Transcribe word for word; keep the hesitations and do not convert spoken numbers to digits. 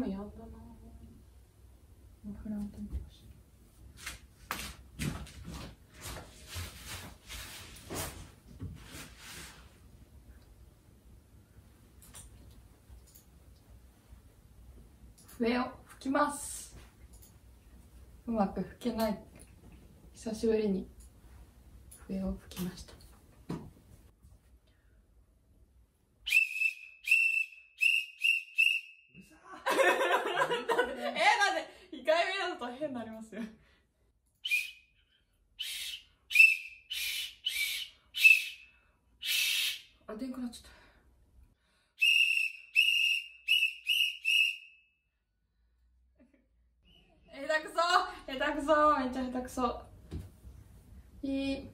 雨やんだな。フランケンってほしい。笛を吹きます。うまく吹けない。久しぶりに笛を吹きました。変になりますよ。あ、電気なっちゃった。下手くそ、下手くそ、めっちゃ下手くそ。いい。